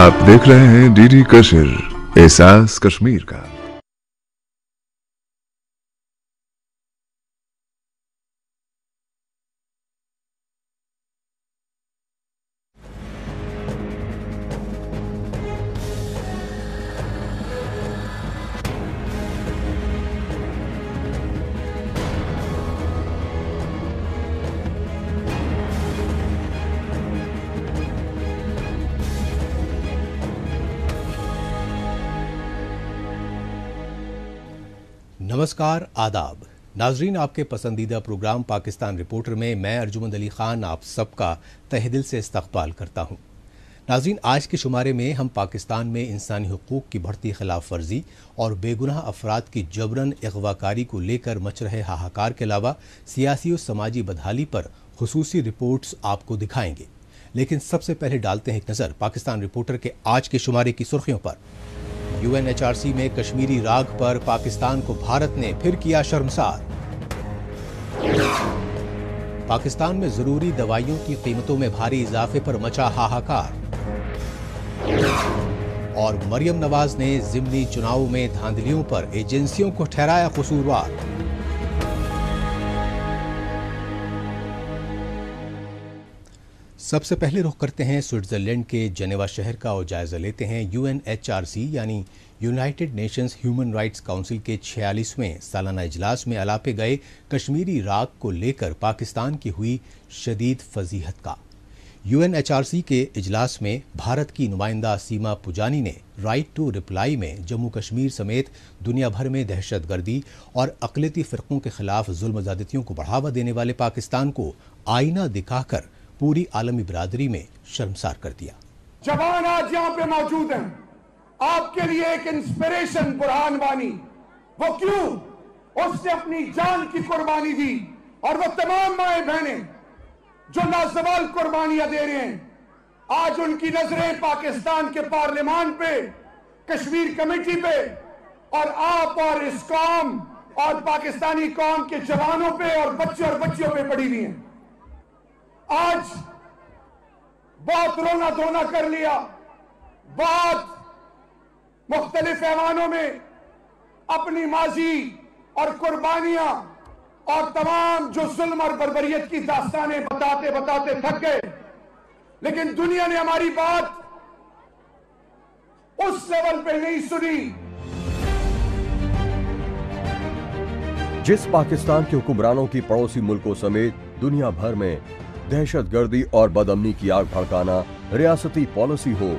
आप देख रहे हैं डीडी कश्मीर, एहसास कश्मीर का। नमस्कार, आदाब नाजरीन, आपके पसंदीदा प्रोग्राम पाकिस्तान रिपोर्टर में मैं अर्जुमंद अली खान आप सबका तहेदिल से इस्तकबाल करता हूँ। नाजरीन, आज के शुमारे में हम पाकिस्तान में इंसानी हकूक़ की बढ़ती खिलाफ वर्जी और बेगुनाह अफराद की जबरन अगवाकारी को लेकर मच रहे हाहाकार के अलावा सियासी और समाजी बदहाली पर खुसूसी रिपोर्ट्स आपको दिखाएंगे। लेकिन सबसे पहले डालते हैं एक नज़र पाकिस्तान रिपोर्टर के आज के शुमारे की सुर्खियों पर। यूएनएचआरसी में कश्मीरी राग पर पाकिस्तान को भारत ने फिर किया शर्मसार। पाकिस्तान में जरूरी दवाइयों की कीमतों में भारी इजाफे पर मचा हाहाकार। और मरियम नवाज ने जिमनी चुनाव में धांधलियों पर एजेंसियों को ठहराया कसूरवार। सबसे पहले रुख करते हैं स्विट्ज़रलैंड के जेनेवा शहर का और जायज़ा लेते हैं यूएनएचआरसी यानी United Nations Human Rights Council के 46वें सालाना इजलास में अलापे गए कश्मीरी राग को लेकर पाकिस्तान की हुई शदीद फजीहत का। यूएनएचआरसी के इजलास में भारत की नुमाइंदा सीमा पुजानी ने राइट टू रिप्लाई में जम्मू कश्मीर समेत दुनिया भर में दहशतगर्दी और अक़लियती फ़िरक़ों के ख़िलाफ़ जुल्म ज़्यादतियों को बढ़ावा देने वाले पाकिस्तान को आईना दिखाकर पूरी आलमी बिरादरी में शर्मसार कर दिया। जवान आज यहाँ पे मौजूद हैं, आपके लिए एक इंस्पिरेशन बुरहान वानी। वो क्यों? उसने अपनी जान की कुर्बानी दी और वो तमाम माए बहने जो लाजवाल कुर्बानियां दे रहे हैं, आज उनकी नजरें पाकिस्तान के पार्लियामान पे, कश्मीर कमेटी पे और आप और इस कौम और पाकिस्तानी कौम के जवानों पे और बच्चों पे पड़ी हुई है। आज बहुत रोना धोना कर लिया, बहुत मुख्तलिफ ऐवानों में अपनी माजी और कुर्बानियां और तमाम जो जुल्म और बर्बरियत की दास्तानें बताते बताते थक गए। लेकिन दुनिया ने हमारी बात उस लेवल पे नहीं सुनी। जिस पाकिस्तान के हुक्मरानों की पड़ोसी मुल्कों समेत दुनिया भर में दहशतगर्दी और बदअमनी की आग भड़काना रियासती पॉलिसी हो,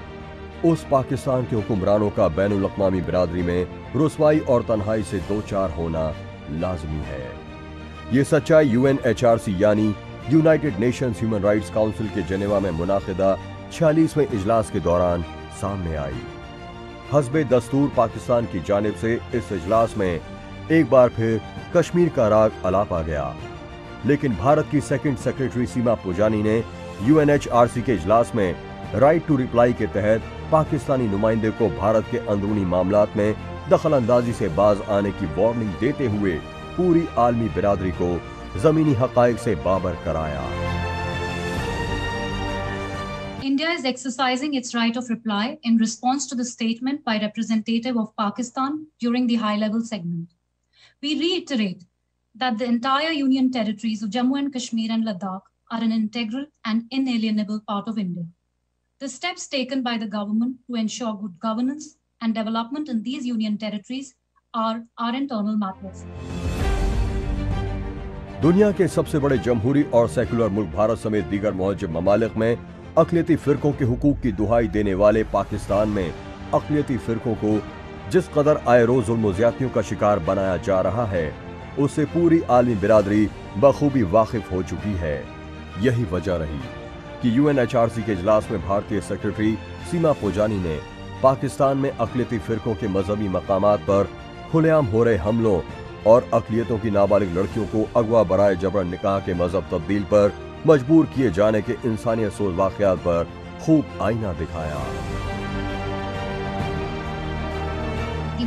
उस पाकिस्तान के हुक्मरानों का बैनुल-अक़वामी बिरादरी में रुस्वाई और तन्हाई से दो चार होना लाजमी है। ये सच्चाई यूएनएचआरसी यानी United Nations Human Rights Council के जेनेवा में मुनाकिदा 46वें इजलास के दौरान सामने आई। हस्बे दस्तूर पाकिस्तान की जानिब से इस इजलास में एक बार फिर कश्मीर का राग अलापा गया, लेकिन भारत की सेकंड सेक्रेटरी सीमा पुजानी ने यूएनएचआरसी के इजलास में राइट टू रिप्लाई के तहत पाकिस्तानी नुमाइंदे को भारत के अंदरूनी मामलात में दखल अंदाजी से बाज आने की वार्निंग देते हुए पूरी आलमी बिरादरी को जमीनी हकायक से बाबर कराया। India is exercising its right of reply in response to the statement by representative of Pakistan during the high level segment. We reiterate that the entire union territories of Jammu and Kashmir and Ladakh are an integral and inalienable part of India. The steps taken by the government to ensure good governance and development in these union territories are our internal matters. दुनिया के सबसे बड़े जमहूरी और secular मुल्क भारत समेत दीगर मुहज्जब ममालिक में अक़लियती फ़िरक़ों के हुकूक़ की दुहाई देने वाले पाकिस्तान में अक़लियती फ़िरक़ों को जिस कदर आए रोज़ जुल्म व ज़्यादतियों का शिकार बनाया जा रहा है, उससे पूरी आलमी बिरादरी बखूबी वाकिफ हो चुकी है। यही वजह रही कि यूएनएचआरसी के इजलास में भारतीय सेक्रेटरी सीमा पुजानी ने पाकिस्तान में अक़लियती फ़िरक़ों के मजहबी मकामात पर खुलेआम हो रहे हमलों और अक़लियतों की नाबालिग लड़कियों को अगवा बराए जबरन निकाह के मजहब तब्दील पर मजबूर किए जाने के इंसानियत सोज वाक़यात पर खूब आईना दिखाया।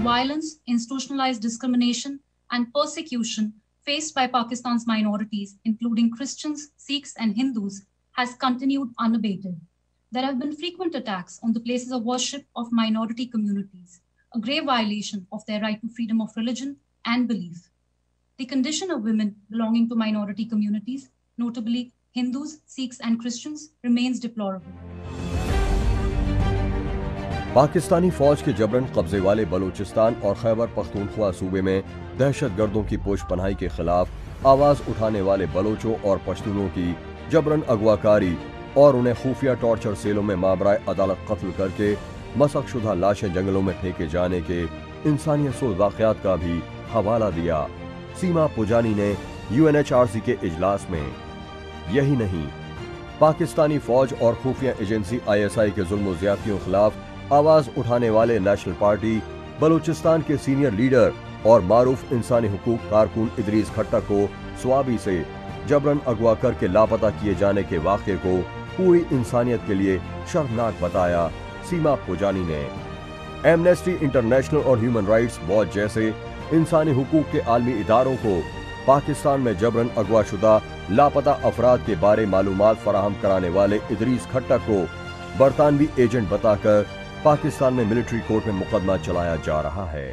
Violence, institutionalised discrimination and persecution faced by Pakistan's minorities including Christians, Sikhs and Hindus has continued unabated. there have been frequent attacks on the places of worship of minority communities, a grave violation of their right to freedom of religion and belief. The condition of women belonging to minority communities, notably Hindus, Sikhs and Christians, remains deplorable. Pakistani फौज के जबरन कब्जे वाले बलूचिस्तान और खैबर पख्तूनख्वा सूबे में दहशतगर्दों की पोश पनाही के खिलाफ आवाज़ उठाने वाले बलोचों और पश्तूनों की जबरन अगवाकारी और उन्हें खुफिया टॉर्चर सेलों में माबराए अदालत कत्ल करके मसकशुदा लाशें जंगलों में फेंके जाने के इंसानियत सोज़ वाक़यात का भी हवाला दिया सीमा पुजानी ने UNHRC के इजलास में। यही नहीं, पाकिस्तानी फौज और खुफिया एजेंसी ISI के जुल्म ज़्यादतियों के खिलाफ आवाज उठाने वाले नेशनल पार्टी बलूचिस्तान के सीनियर लीडर और मारूफ इंसानी हुकूक कारकुन इदरीस खट्टक को स्वाबी से जबरन अगवा करके लापता किए जाने के वाक़े को पूरी इंसानियत के लिए शर्मनाक बताया सीमा पुजानी ने। एमनेस्टी इंटरनेशनल और ह्यूमन राइट्स वॉच जैसे इंसानी हुकूक के आलमी इदारों को पाकिस्तान में जबरन अगवा शुदा लापता अफराद के बारे मालूमात फराहम कराने वाले इदरीस खट्टक को बरतानवी एजेंट बताकर पाकिस्तान में मिलिट्री कोर्ट में मुकदमा चलाया जा रहा है।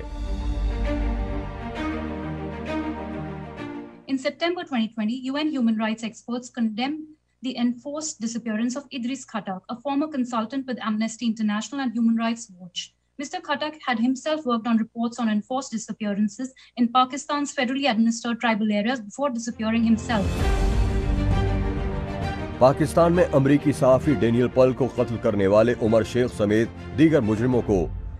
In September 2020, UN human rights experts condemned the enforced disappearance of Idris Khattak, a former consultant with Amnesty International and Human Rights Watch. Mr. Khattak had himself worked on reports on enforced disappearances in Pakistan's federally administered tribal areas before disappearing himself. Pakistan में अमरीकी सहाफ़ी Daniel Pearl को कत्ल करने वाले उमर शेख समेत दीगर मुजरिमों को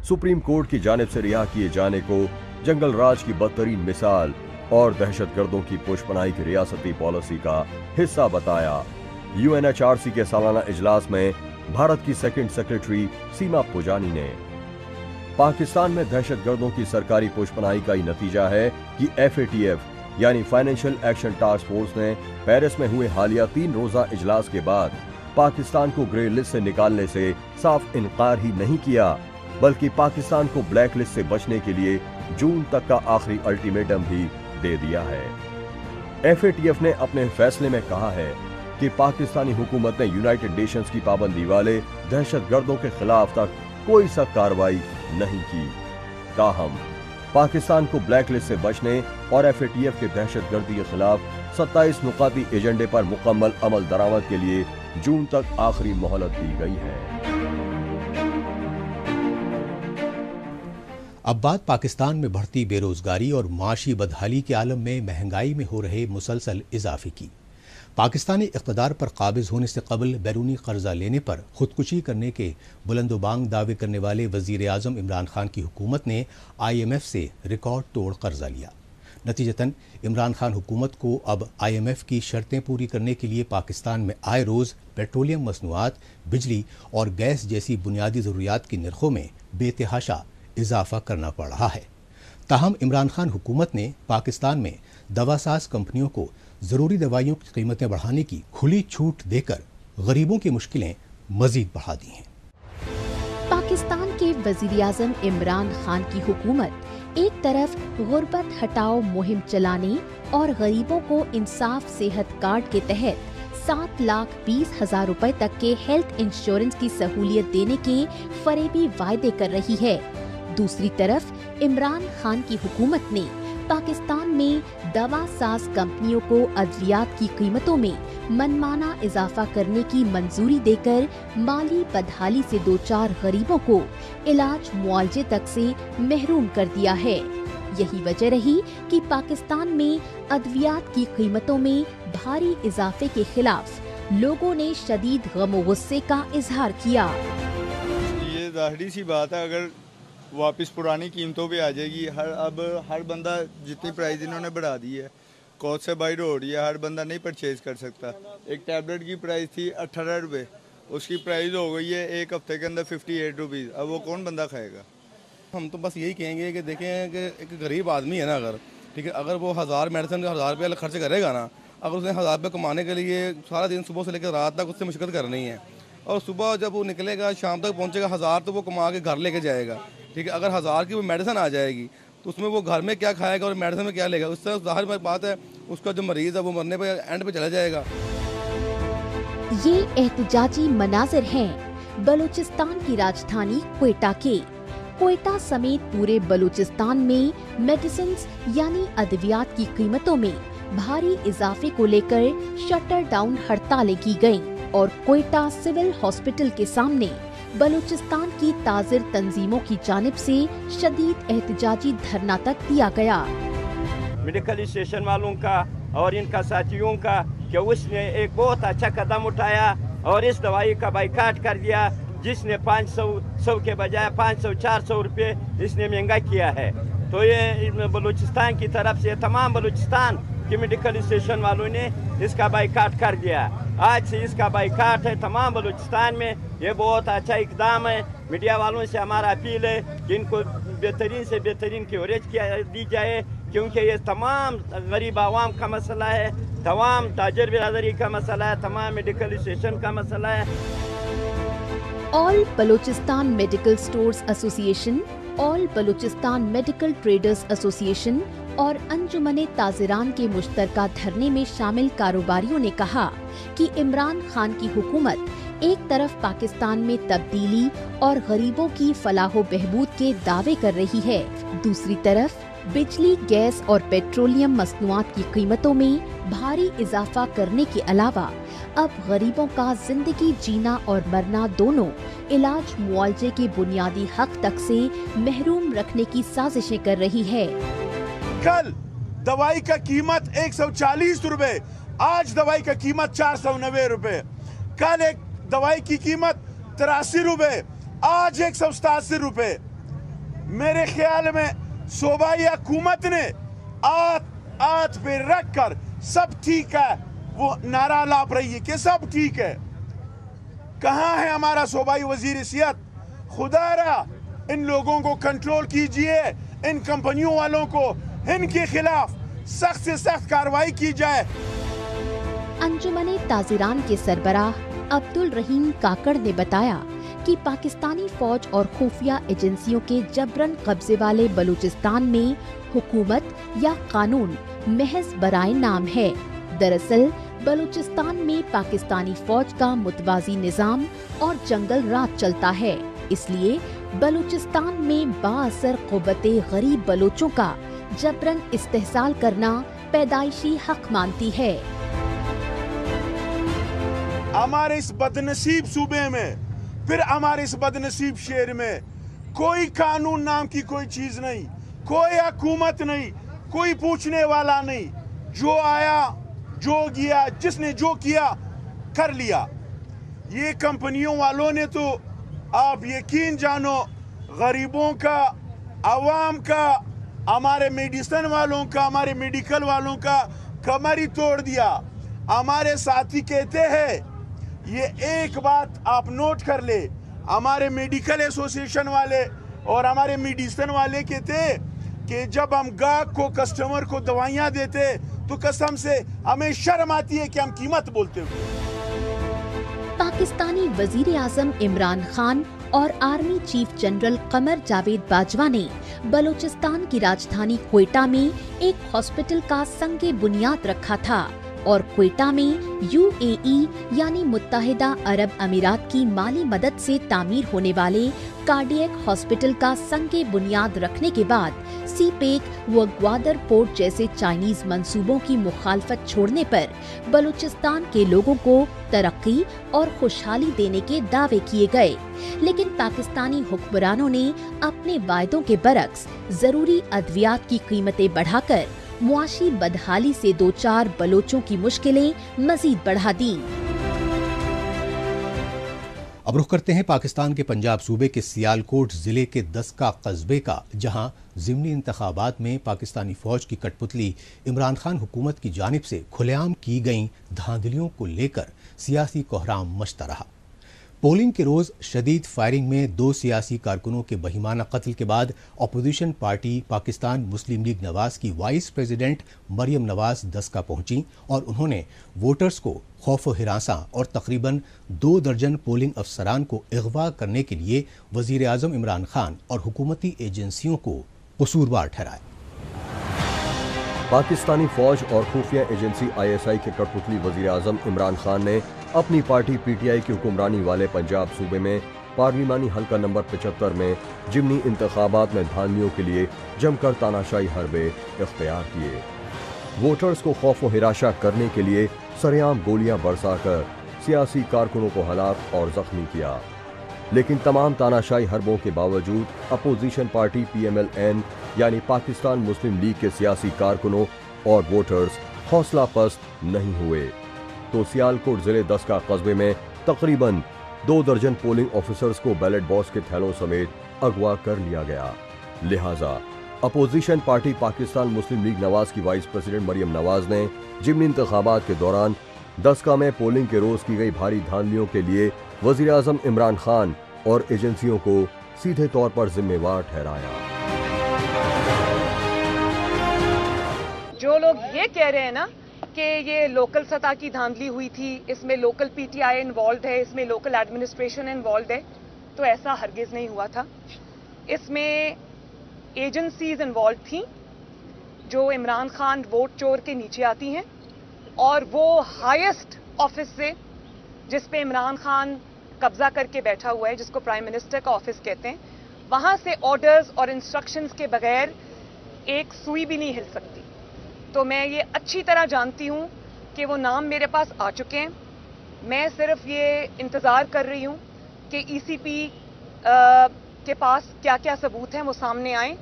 सुप्रीम कोर्ट की जानिब से रिहा किए जाने को जंगल राज की बदतरीन मिसाल और दहशतगर्दों की पोशपनाही की रियासती पॉलिसी का हिस्सा बताया। UNHRC के सालाना इजलास में भारत की सेकेंड सेक्रेटरी सीमा पुजानी ने। पाकिस्तान में दहशतगर्दों की सरकारी पोशपनाही का ही नतीजा है कि FATF यानी फाइनेंशियल एक्शन टास्क फोर्स ने पेरिस में हुए हालिया 3 रोजा इजलास के बाद पाकिस्तान को ग्रे लिस्ट से निकालने से साफ इनकार ही नहीं किया, बल्कि पाकिस्तान को ब्लैक लिस्ट से बचने के लिए जून तक का आखिरी अल्टीमेटम भी दे दिया है। FATF ने अपने फैसले में कहा है कि पाकिस्तानी हुकूमत ने यूनाइटेड नेशंस की पाबंदी वाले दहशतगर्दों के खिलाफ तक कोई सख्त कार्रवाई नहीं की। ताहम पाकिस्तान को ब्लैकलिस्ट से बचने और FATF के दहशतगर्दी के खिलाफ 27 नुकाती एजेंडे पर मुकम्मल अमल दरामद के लिए जून तक आखिरी मोहलत दी गई है। अब बात पाकिस्तान में बढ़ती बेरोजगारी और माशी बदहाली के आलम में महंगाई में हो रहे मुसलसल इजाफे की। पाकिस्तानी इख्तदार पर काबिज होने से कबल बैरूनी कर्जा लेने पर खुदकुशी करने के बुलंदोबांग दावे करने वाले वजीर आजम इमरान खान की हुकूमत ने IMF से रिकॉर्ड तोड़ कर्जा लिया। नतीजतन इमरान खान हुकूमत को अब IMF की शर्तें पूरी करने के लिए पाकिस्तान में आए रोज़ पेट्रोलियम मसनूआत, बिजली और गैस जैसी बुनियादी ज़रूरियात की नरखों में बेतहाशा इजाफा करना पड़ रहा है। ताहम इमरान खान हुकूमत ने पाकिस्तान में दवासाज कंपनियों को ज़रूरी दवाइयों की कीमतें बढ़ाने की खुली छूट देकर गरीबों की मुश्किलें मज़ीद बढ़ा दी हैं। पाकिस्तान के वज़ीर-ए-आज़म इमरान खान की हुकूमत एक तरफ गुरबत हटाओ मुहिम चलाने और गरीबों को इंसाफ सेहत कार्ड के तहत 7,20,000 रुपए तक के हेल्थ इंश्योरेंस की सहूलियत देने के फरेबी वायदे कर रही है। दूसरी तरफ इमरान खान की हुकूमत ने पाकिस्तान में दवा साज कंपनियों को अद्वियात की कीमतों में मनमाना इजाफा करने की मंजूरी देकर माली बदहाली से दो चार गरीबों को इलाज मुआवजे तक से महरूम कर दिया है। यही वजह रही कि पाकिस्तान में अद्वियात की कीमतों में भारी इजाफे के खिलाफ लोगों ने शदीद गम गुस्से का इजहार किया। ये जाहिर सी बात है, अगर वापस पुरानी कीमतों पे आ जाएगी। अब हर बंदा जितनी प्राइस इन्होंने बढ़ा दी है कॉस्ट से बाहर हो रही है, हर बंदा नहीं परचेज कर सकता। एक टैबलेट की प्राइस थी 18 रुपये, उसकी प्राइस हो गई है एक हफ्ते के अंदर 58 रुपीज़। अब वो कौन बंदा खाएगा? हम तो बस यही कहेंगे कि देखें कि एक गरीब आदमी है ना, अगर ठीक है, अगर वो 1000 मेडिसिन का 1000 रुपया खर्च करेगा ना, अगर उसने 1000 रुपये कमाने के लिए सारा दिन सुबह से लेकर रात तक उससे मुश्किल करनी है, और सुबह जब वो निकलेगा शाम तक पहुँचेगा 1000 तो वो कमा के घर लेके जाएगा, ठीक है। अगर 1000 की वो मेडिसिन आ जाएगी तो उसमें वो घर में क्या खाएगा और मेडिसिन में क्या लेगा? उससे जाहिर सी बात है उसका जो मरीज़ है वो मरने पे एंड पे चला जाएगा। ये एहतजाजी मनाजिर हैं बलूचिस्तान की राजधानी क्वेटा के। क्वेटा समेत पूरे बलूचिस्तान में मेडिसिन यानी अद्वियात की कीमतों में भारी इजाफे को लेकर शटर डाउन हड़तालें की गईं और क्वेटा सिविल हॉस्पिटल के सामने बलूचिस्तान की ताजिर तंजीमों की जानिब से शदीद एहतजाजी धरना तक दिया गया। मेडिकल स्टेशन वालों का और इनका साथियों का कि उसने एक बहुत अच्छा कदम उठाया और इस दवाई का बाइकाट कर दिया, जिसने 500 के बजाय 500-400 रुपये इसने महंगा किया है। तो ये बलूचिस्तान की तरफ से तमाम बलूचिस्तान के मेडिकल स्टेशन वालों ने इसका बाइकाट कर दिया। आज से इसका बाइकाट है तमाम बलूचिस्तान में। ये बहुत अच्छा इकदाम है। मीडिया वालों से हमारा अपील है कि इनको बेहतरीन से बेहतरीन कवरेज दी जाए, क्योंकि ये तमाम गरीब आवाम का मसला है, तमाम ताजर बिरादरी का मसला है, तमाम मेडिकल स्टेशन का मसला है। All Balochistan medical stores association, all Balochistan medical traders association और अंजुमन ताजिरान के मुश्तरका धरने में शामिल कारोबारियों ने कहा कि इमरान खान की हुकूमत एक तरफ पाकिस्तान में तब्दीली और गरीबों की फलाहो बहबूद के दावे कर रही है, दूसरी तरफ बिजली, गैस और पेट्रोलियम मसनूआत की कीमतों में भारी इजाफा करने के अलावा अब गरीबों का जिंदगी जीना और मरना दोनों इलाज मुआवजे के बुनियादी हक तक से महरूम रखने की साजिशें कर रही है। कल दवाई का कीमत 140 रुपए, आज दवाई का कीमत 490 रुपए। कल एक दवाई की कीमत 83 रुपए, आज 187 रुपए। मेरे ख्याल में सूबाई हुकूमत ने आत पे रख कर सब ठीक है वो नारा लाप रही है कि सब ठीक है। कहाँ है हमारा सूबाई वजीर सेहत? खुदारा इन लोगों को कंट्रोल कीजिए, इन कंपनियों वालों को, इनके खिलाफ सख्त से सख्त कार्रवाई की जाए। अंजुमन ताजिरान के सरबराह अब्दुल रहीम काकड़ ने बताया कि पाकिस्तानी फौज और खुफिया एजेंसियों के जबरन कब्जे वाले बलूचिस्तान में हुकूमत या कानून महज बराए नाम है। दरअसल बलूचिस्तान में पाकिस्तानी फौज का मुतवाजी निज़ाम और जंगल राज चलता है, इसलिए बलूचिस्तान में बाअसर क़ुव्वते गरीब बलूचों का जबरन इस्तेहसाल करना पैदाइशी हक मानती है। हमारे इस बदनसीब सूबे में, फिर हमारे इस बदनसीब शहर में कोई कानून नाम की कोई चीज नहीं, कोई हुकूमत नहीं, कोई पूछने वाला नहीं। जो आया, जो गया, जिसने जो किया कर लिया। ये कंपनियों वालों ने तो आप यकीन जानो गरीबों का, आवाम का, हमारे मेडिसिन वालों का, हमारे मेडिकल वालों का कमर ही तोड़ दिया। हमारे साथी कहते हैं, ये एक बात आप नोट कर ले, हमारे मेडिकल एसोसिएशन वाले और हमारे मेडिसिन वाले कहते कि जब हम गाहक को, कस्टमर को दवाइयाँ देते तो कसम से हमें शर्म आती है कि हम कीमत बोलते हैं। पाकिस्तानी वजीर आज़म इमरान खान और army chief general Qamar Javed Bajwa ने बलूचिस्तान की राजधानी क्वेटा में एक हॉस्पिटल का संगे बुनियाद रखा था और क्वेटा में यूएई यानी मुत्तहिदा अरब अमीरात की माली मदद से तामीर होने वाले कार्डियक हॉस्पिटल का संगे बुनियाद रखने के बाद सीपेक व ग्वादर पोर्ट जैसे चाइनीज मंसूबों की मुखालफत छोड़ने पर बलूचिस्तान के लोगों को तरक्की और खुशहाली देने के दावे किए गए, लेकिन पाकिस्तानी हुक्मरानों ने अपने वायदों के बरक्स जरूरी अद्वियात की कीमतें बढ़ाकर मुआशी बदहाली से दो चार बलोचों की मुश्किलें मजीद बढ़ा दी। अब रुख करते हैं पाकिस्तान के पंजाब सूबे के सियालकोट जिले के दस्का कस्बे का, जहां जिमनी इंतखाबात में पाकिस्तानी फौज की कठपुतली इमरान खान हुकूमत की जानिब से खुलेआम की गई धांधलियों को लेकर सियासी कोहराम मचता रहा। पोलिंग के रोज शदीद फायरिंग में दो सियासी कारकुनों के बहिमाना कत्ल के बाद अपोजिशन पार्टी पाकिस्तान मुस्लिम लीग नवाज की वाइस प्रेसिडेंट मरियम नवाज दस्का पहुंची और उन्होंने वोटर्स को खौफ व हिरासा और तकरीबन 2 दर्जन पोलिंग अफसरान को अगवा करने के लिए वजीर आज़म इमरान खान और हुकूमती एजेंसियों को कसूरवार ठहराया। पाकिस्तानी फौज और खुफिया एजेंसी ISI के कठपुतली वजीर आजम इमरान खान ने अपनी पार्टी PTI की हुक्मरानी वाले पंजाब सूबे में पार्लिमानी हल्का नंबर 75 में जिमनी इंतखाबात में धांधलियों के लिए जमकर तानाशाही हरबे इख्तियार किए। वोटर्स को खौफ व हिराशा करने के लिए सरेआम गोलियां बरसाकर सियासी कारकुनों को हलाक और जख्मी किया, लेकिन तमाम तानाशाही हरबों के बावजूद अपोजिशन पार्टी PML-N यानी पाकिस्तान मुस्लिम लीग के सियासी कारकुनों और वोटर्स हौसला पस्त नहीं हुए, तो सियालकोट जिले दस्का कस्बे में तकरीबन 2 दर्जन पोलिंग ऑफिसर्स को बैलेट बॉक्स के थैलों समेत अगवा कर लिया गया। लिहाजा अपोजिशन पार्टी पाकिस्तान मुस्लिम लीग नवाज की वाइस प्रेसिडेंट मरियम नवाज ने जिमनी इंतखाबात के दौरान दस्का में पोलिंग के रोज की गई भारी धांधलियों के लिए वजीर आजम इमरान खान और एजेंसियों को सीधे तौर पर जिम्मेवार ठहराया। जो लोग ये कह रहे हैं ना कि ये लोकल सतह की धांधली हुई थी, इसमें लोकल PTI इन्वॉल्व है, इसमें लोकल एडमिनिस्ट्रेशन इन्वॉल्व है, तो ऐसा हरगिज नहीं हुआ था। इसमें एजेंसीज इन्वॉल्व थी जो इमरान खान वोट चोर के नीचे आती हैं और वो हाईएस्ट ऑफिस से जिसपे इमरान खान कब्जा करके बैठा हुआ है, जिसको प्राइम मिनिस्टर का ऑफिस कहते हैं, वहां से ऑर्डर्स और इंस्ट्रक्शंस के बगैर एक सुई भी नहीं हिल सकती। तो मैं ये अच्छी तरह जानती हूं कि वो नाम मेरे पास आ चुके हैं। मैं सिर्फ ये इंतज़ार कर रही हूं कि ECP के पास क्या क्या सबूत हैं वो सामने आएँ,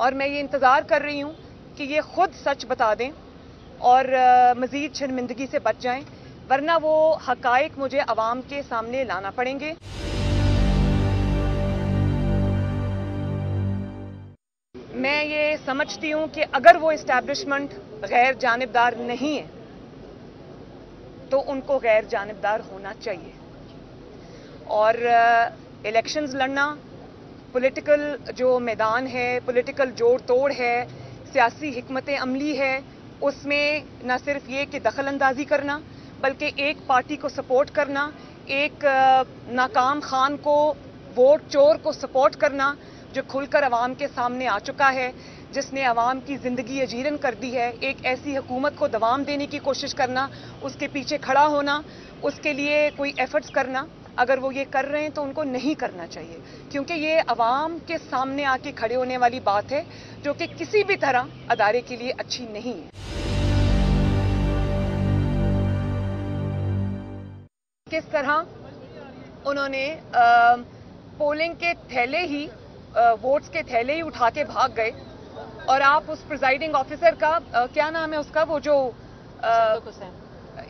और मैं ये इंतज़ार कर रही हूँ कि ये खुद सच बता दें और मज़ीद शर्मिंदगी से बच जाएँ, वरना वो हकायक मुझे अवाम के सामने लाना पड़ेंगे। मैं ये समझती हूँ कि अगर वो इस्टेब्लिशमेंट गैर जानिबदार नहीं है तो उनको गैर जानिबदार होना चाहिए, और इलेक्शंस लड़ना, पॉलिटिकल जो मैदान है, पॉलिटिकल जोड़ तोड़ है, सियासी हिकमत अमली है, उसमें न सिर्फ ये कि दखल अंदाजी करना बल्कि एक पार्टी को सपोर्ट करना, एक नाकाम खान को, वोट चोर को सपोर्ट करना जो खुलकर अवाम के सामने आ चुका है, जिसने अवाम की ज़िंदगी अजीरन कर दी है। एक ऐसी हुकूमत को दवाम देने की कोशिश करना, उसके पीछे खड़ा होना, उसके लिए कोई एफर्ट्स करना, अगर वो ये कर रहे हैं तो उनको नहीं करना चाहिए, क्योंकि ये अवाम के सामने आके खड़े होने वाली बात है जो कि किसी भी तरह अदारे के लिए अच्छी नहीं है। किस तरह उन्होंने पोलिंग के थैले ही, वोट्स के थैले ही उठा के भाग गए, और आप उस प्रिजाइडिंग ऑफिसर का क्या नाम है उसका, वो जो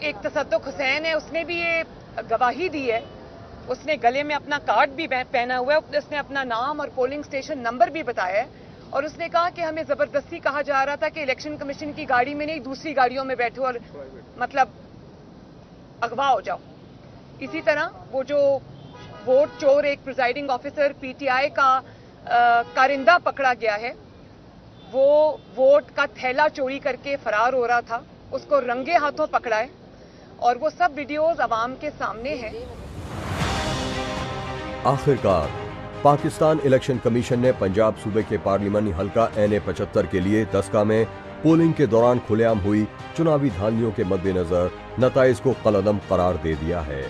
एक तसद्दुक हुसैन है, उसने भी ये गवाही दी है, उसने गले में अपना कार्ड भी पहना हुआ है, उसने अपना नाम और पोलिंग स्टेशन नंबर भी बताया है, और उसने कहा कि हमें ज़बरदस्ती कहा जा रहा था कि इलेक्शन कमीशन की गाड़ी में नहीं, दूसरी गाड़ियों में बैठो और मतलब अगवा हो जाओ। इसी तरह वो जो वोट चोर एक प्रिजाइडिंग ऑफिसर PTI का कारिंदा पकड़ा गया है, वो वोट का थैला चोरी करके फरार हो रहा था, उसको रंगे हाथों पकड़ा है, और वो सब वीडियोस अवाम के सामने हैं। आखिरकार पाकिस्तान इलेक्शन कमीशन ने पंजाब सूबे के पार्लिमानी हल्का NA-75 के लिए दस्का में पोलिंग के दौरान खुलेआम हुई चुनावी धांधलियों के मद्देनजर नताइज को कलअदम करार दे दिया है,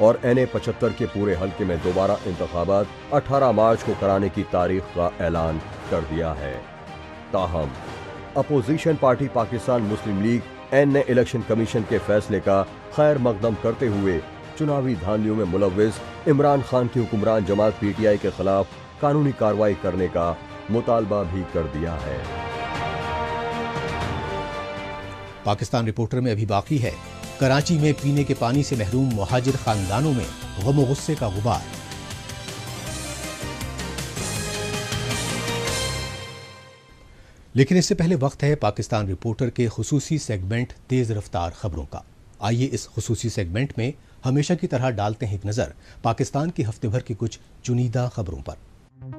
और NA-75 के पूरे हल्के में दोबारा इंतखाबात 18 मार्च को कराने की तारीख का ऐलान कर दिया है। ताहम अपोजिशन पार्टी पाकिस्तान मुस्लिम लीग एन ने इलेक्शन कमीशन के फैसले का खैर मकदम करते हुए चुनावी धांधलियों में मुलविस इमरान खान की हुक्मरान जमात PTI के खिलाफ कानूनी कार्रवाई करने का मुतालबा भी कर दिया है। पाकिस्तान रिपोर्टर में अभी बाकी है। कराची में पीने के पानी से महरूम मुहाजिर खानदानों में गम गुस्से का गुबार। लेकिन इससे पहले वक्त है पाकिस्तान रिपोर्टर के खुसूसी सेगमेंट तेज रफ्तार खबरों का। आइए इस खुसूसी सेगमेंट में हमेशा की तरह डालते हैं एक नजर पाकिस्तान की हफ्ते भर की कुछ चुनिंदा खबरों पर।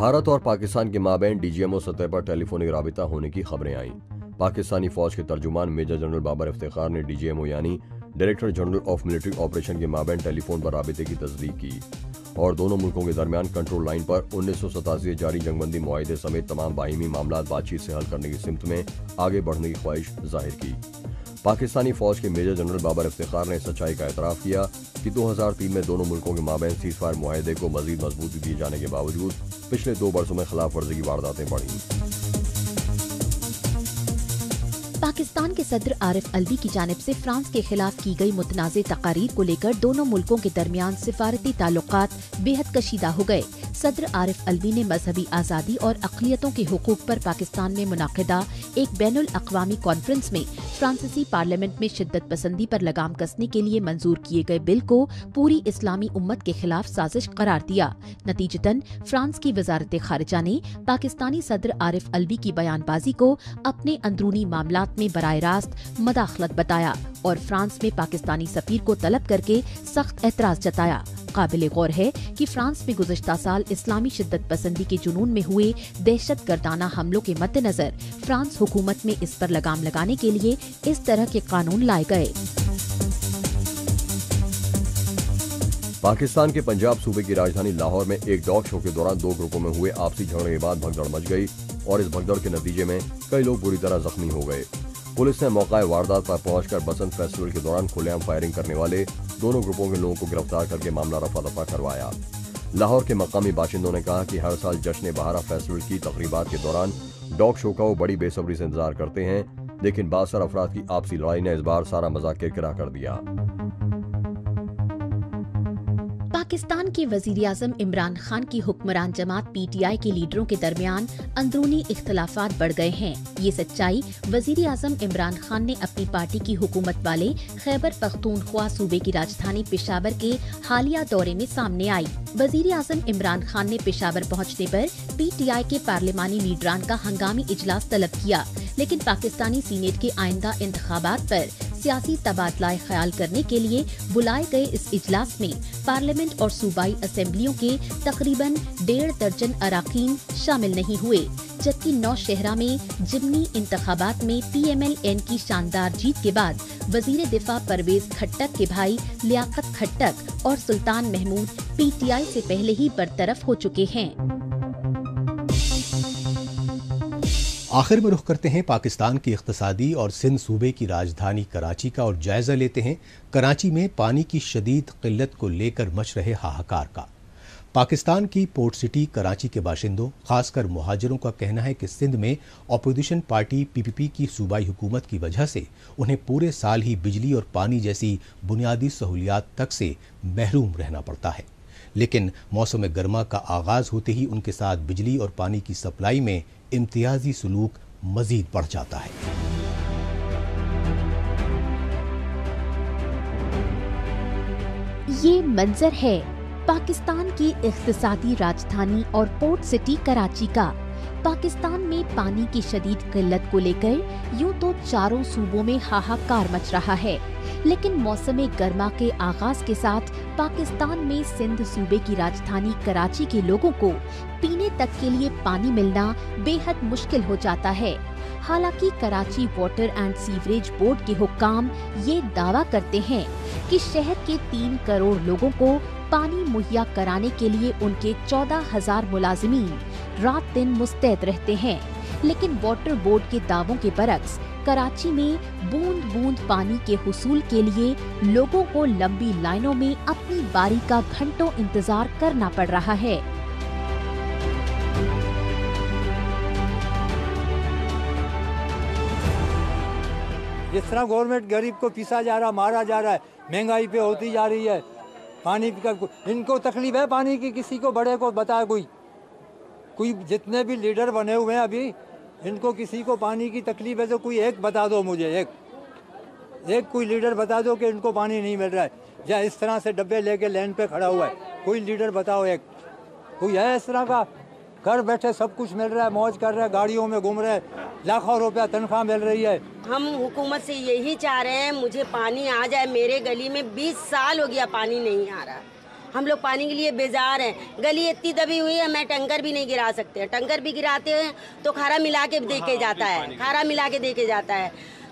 भारत और पाकिस्तान के माबैन DG MO सतह पर टेलीफोनिक राबिता होने की खबरें आईं। पाकिस्तानी फौज के तर्जुमान मेजर जनरल बाबर इफ्तिखार ने DG MO यानी director general of military operation के माबैन टेलीफोन पर राबिते की तस्दीक की। और दोनों मुल्कों के दरमियान कंट्रोल लाइन पर 1987 जारी जंगबंदी मुआहदे समेत तमाम बाहिमी मामला बातचीत से हल करने की सिमत में आगे बढ़ने की ख्वाहिश जाहिर की। पाकिस्तानी फौज के मेजर जनरल बाबर इफ्तिखार ने सच्चाई का एतराफ़ किया कि 2003 में दोनों मुल्कों के माबैन सीज़फायर मुआहदे को मज़ीद मजबूती दिए जाने के बावजूद पिछले 2 बरसों में खिलाफ वर्जी की वारदातें बढ़ीं। पाकिस्तान के सदर आरिफ अल्वी की जानिब से फ्रांस के खिलाफ की गई मुतनाज़े तकारीर को लेकर दोनों मुल्कों के दरमियान सिफारती ताल्लुकात बेहद कशीदा हो गए। सदर आरिफ अल्वी ने मजहबी आज़ादी और अक़लियतों के हकूक़ पर पाकिस्तान में मुनाक़िदा एक बैनुल अक़वामी कॉन्फ्रेंस में फ्रांसीसी पार्लियामेंट में शिद्दत पसंदी पर लगाम कसने के लिए मंजूर किए गए बिल को पूरी इस्लामी उम्मत के खिलाफ साजिश करार दिया। नतीजतन फ्रांस की वजारत खारिजा ने पाकिस्तानी सदर आरिफ अल्वी की बयानबाजी को अपने अंदरूनी मामलात में बराए रास्त मदाखलत बताया और फ्रांस में पाकिस्तानी सफीर को तलब करके सख्त एतराज जताया। काबिले गौर है कि फ्रांस में गुज़श्ता साल इस्लामी शिद्दत पसंदी के जुनून में हुए दहशत गर्दाना हमलों के मद्देनजर फ्रांस हुकूमत में इस पर लगाम लगाने के लिए इस तरह के कानून लाए गए। पाकिस्तान के पंजाब सूबे की राजधानी लाहौर में एक डॉग शो के दौरान 2 ग्रुपों में हुए आपसी झगड़े के बाद भगदड़ मच गई और इस भगदड़ के नतीजे में कई लोग बुरी तरह जख्मी हो गए। पुलिस ने मौके वारदात पर पहुंचकर बसंत फेस्टिवल के दौरान खुलेआम फायरिंग करने वाले दोनों ग्रुपों के लोगों को गिरफ्तार करके मामला रफा दफा करवाया। लाहौर के मकामी बाशिंदों ने कहा कि हर साल जश्न बहारा फेस्टिवल की तकरीबात के दौरान डॉग शो का वो बड़ी बेसब्री से इंतजार करते हैं, लेकिन बासर अफराद की आपसी लड़ाई ने इस बार सारा मजाक किरकिरा कर दिया। पाकिस्तान के वज़ीर-ए-आज़म इमरान खान की हुक्मरान जमात पीटीआई के लीडरों के दरमियान अंदरूनी इख्तलाफात बढ़ गए हैं। ये सच्चाई वज़ीर-ए-आज़म इमरान खान ने अपनी पार्टी की हुकूमत वाले खैबर पख्तूनख्वा सूबे की राजधानी पेशावर के हालिया दौरे में सामने आई। वज़ीर-ए-आज़म इमरान खान ने पेशावर पहुँचने पर पीटीआई के पार्लिमानी लीडरान का हंगामी इजलास तलब किया, लेकिन पाकिस्तानी सीनेट के आइंदा इंतखाबात पर सियासी तबादला ख्याल करने के लिए बुलाए गए इस इजलास में पार्लियामेंट और सूबाई असेंबलियों के तकरीबन 1.5 दर्जन अराकीन शामिल नहीं हुए, जबकि नौशहरा में जिमनी इंतखाबात में PML-N की शानदार जीत के बाद वजीर दिफा परवेज खट्टक के भाई लियाकत खट्टक और सुल्तान महमूद PTI से पहले ही बरतरफ हो चुके हैं। आखिर में रुख करते हैं पाकिस्तान की इक्तसादी और सिंध सूबे की राजधानी कराची का और जायज़ा लेते हैं कराची में पानी की शदीद किल्लत को लेकर मच रहे हाहाकार का। पाकिस्तान की पोर्ट सिटी कराची के बाशिंदों खासकर मुहाजिरों का कहना है कि सिंध में अपोजिशन पार्टी PPP की सूबाई हुकूमत की वजह से उन्हें पूरे साल ही बिजली और पानी जैसी बुनियादी सहूलियात तक से महरूम रहना पड़ता है, लेकिन मौसम गर्मा का आगाज़ होते ही उनके साथ बिजली और पानी की सप्लाई में इम्तियाजी सलूक मजीद बढ़ जाता है। ये मंजर है पाकिस्तान की इक्तिसादी राजधानी और पोर्ट सिटी कराची का। पाकिस्तान में पानी की शदीद किल्लत को लेकर यूं तो चारों सूबों में हाहाकार मच रहा है, लेकिन मौसम गर्मा के आगाज के साथ पाकिस्तान में सिंध सूबे की राजधानी कराची के लोगों को पीने तक के लिए पानी मिलना बेहद मुश्किल हो जाता है। हालांकि Karachi water and sewerage board के हुक्काम ये दावा करते हैं कि शहर के 3 करोड़ लोगों को पानी मुहैया कराने के लिए उनके 14,000 मुलाजमीन रात दिन मुस्तैद रहते हैं, लेकिन वाटर बोर्ड के दावों के बरक्स कराची में बूंद बूंद पानी के हुसूल के लिए लोगों को लंबी लाइनों में अपनी बारी का घंटों इंतजार करना पड़ रहा है। जिस तरह गवर्नमेंट गरीब को पीसा जा रहा, मारा जा रहा है, महंगाई पे होती जा रही है, पानी का इनको तकलीफ है पानी की, किसी को बड़े को बताए कोई जितने भी लीडर बने हुए हैं अभी इनको किसी को पानी की तकलीफ है तो कोई एक बता दो मुझे, एक कोई लीडर बता दो कि इनको पानी नहीं मिल रहा है, या इस तरह से डब्बे लेके लाइन पे खड़ा हुआ है, कोई लीडर बताओ एक कोई है इस तरह का। घर बैठे सब कुछ मिल रहा है, मौज कर रहे हैं, गाड़ियों में घूम रहे हैं, लाखों रुपया तनख्वाह मिल रही है। हम हुकूमत से यही चाह रहे हैं मुझे पानी आ जाए। मेरे गली में 20 साल हो गया पानी नहीं आ रहा। हम लोग पानी के लिए बेजार हैं, गली इतनी दबी हुई है, मैं टंकर भी नहीं गिरा सकते। टंकर भी गिराते हैं तो खारा मिला के देके जाता है, खारा मिला के देके जाता है,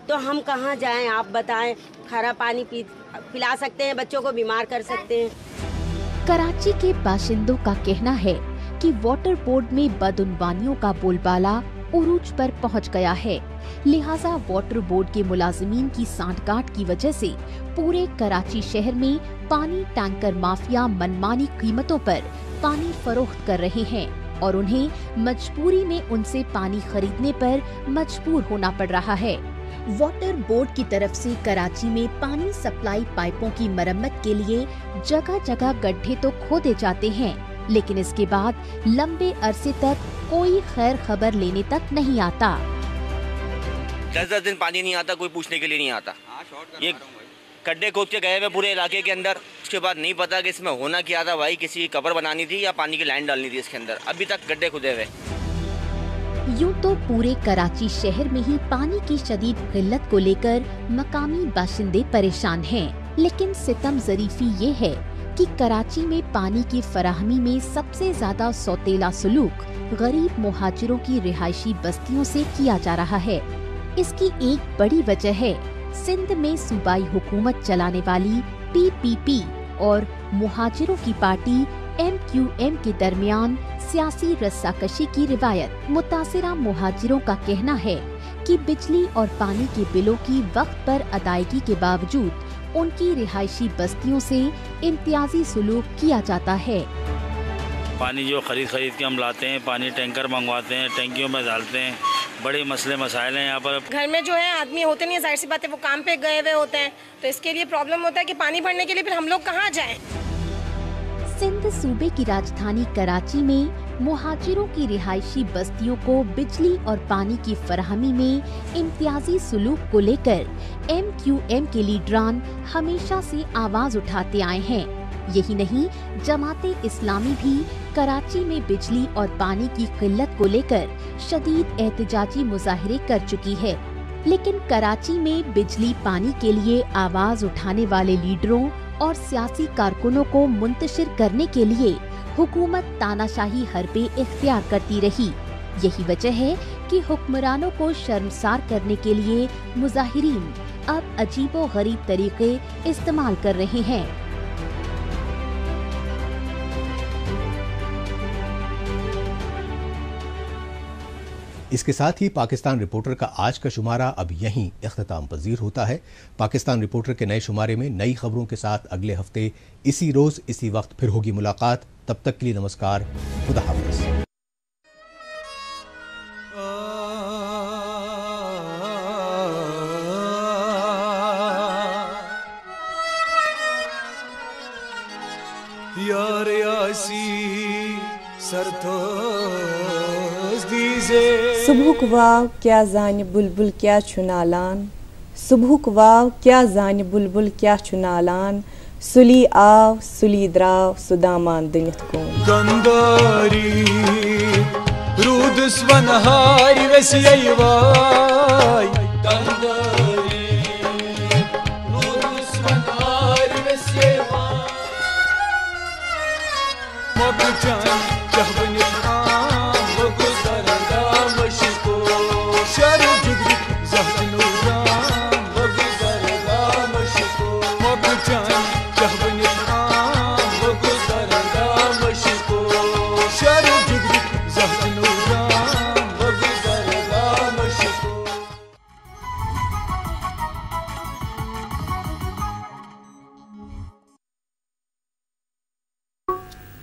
तो हम कहाँ जाएं? आप बताएं। खारा पानी पिला सकते हैं, बच्चों को बीमार कर सकते हैं। कराची के बाशिंदों का कहना है कि वाटर बोर्ड में बदउनवानियों का बोलबाला उरूज पर पहुंच गया है, लिहाजा वाटर बोर्ड के मुलाजमीन की सांठगांठ की वजह से पूरे कराची शहर में पानी टैंकर माफिया मनमानी कीमतों पर पानी फरोख्त कर रहे हैं और उन्हें मजबूरी में उनसे पानी खरीदने पर मजबूर होना पड़ रहा है। वाटर बोर्ड की तरफ से कराची में पानी सप्लाई पाइपों की मरम्मत के लिए जगह जगह गड्ढे तो खोदे जाते हैं, लेकिन इसके बाद लंबे अरसे तक कोई खैर खबर लेने तक नहीं आता। 10-10 दिन पानी नहीं आता, कोई पूछने के लिए नहीं आता। ये गड्ढे खोद के गए हुए पूरे इलाके के अंदर, उसके बाद नहीं पता कि इसमें होना क्या था भाई, किसी कबर बनानी थी या पानी की लाइन डालनी थी इसके अंदर, अभी तक गड्ढे खुदे हुए। यूं तो पूरे कराची शहर में ही पानी की शदीद किल्लत को लेकर मकामी बाशिंदे परेशान हैं, लेकिन सितम जरीफी ये है कि कराची में पानी की फराहमी में सबसे ज्यादा सौतेला सलूक गरीब मुहाजिरों की रिहायशी बस्तियों से किया जा रहा है। इसकी एक बड़ी वजह है सिंध में सूबाई हुकूमत चलाने वाली पीपीपी और मुहाजिरों की पार्टी MQM के दरमियान सियासी रस्साकशी की रिवायत। मुतासिरा मुहाजिरों का कहना है कि बिजली और पानी के बिलों की वक्त पर अदायगी के बावजूद उनकी रिहायशी बस्तियों से इम्तियाजी सलूक किया जाता है। पानी जो खरीद के हम लाते हैं, पानी टैंकर मंगवाते हैं, टैंकियों में डालते हैं, बड़े मसले मसाइल हैं यहाँ पर। घर में जो है आदमी होते नहीं है, जाहिर सी बात है वो काम पे गए हुए होते हैं, तो इसके लिए प्रॉब्लम होता है कि पानी भरने के लिए फिर हम लोग कहाँ जाएं। सिंध सूबे की राजधानी कराची में मुहाजिरों की रिहायशी बस्तियों को बिजली और पानी की फराहमी में इम्तियाजी सलूक को लेकर MQM के लीडरान हमेशा से आवाज उठाते आए हैं। यही नहीं, जमाते इस्लामी भी कराची में बिजली और पानी की किल्लत को लेकर शदीद एहतजाजी मुजाहरे कर चुकी है, लेकिन कराची में बिजली पानी के लिए आवाज उठाने वाले लीडरों और सियासी कारकुनों को मुंतशिर करने के लिए हुकूमत तानाशाही हरबे इख्तियार करती रही। यही वजह है कि हुक्मरानों को शर्मसार करने के लिए मुजाहिरीन अब अजीबो गरीब तरीके इस्तेमाल कर रहे हैं। इसके साथ ही पाकिस्तान रिपोर्टर का आज का शुमारा अब यहीं इख्तिताम पजीर होता है। पाकिस्तान रिपोर्टर के नए शुमारे में नई खबरों के साथ अगले हफ्ते इसी रोज़ इसी वक्त फिर होगी मुलाकात। तब तक के लिए नमस्कार, खुदा हाफिज़। सुबहुक वाव क्या जाने बुलबुल क्या छु नालान, सुबहुक वाव क्या जाने बुलबुल क्या छु नालान, सुली आव सुली द्राव सुदामान दुनित को गंगारी रूदस वनहारी वैसी वाई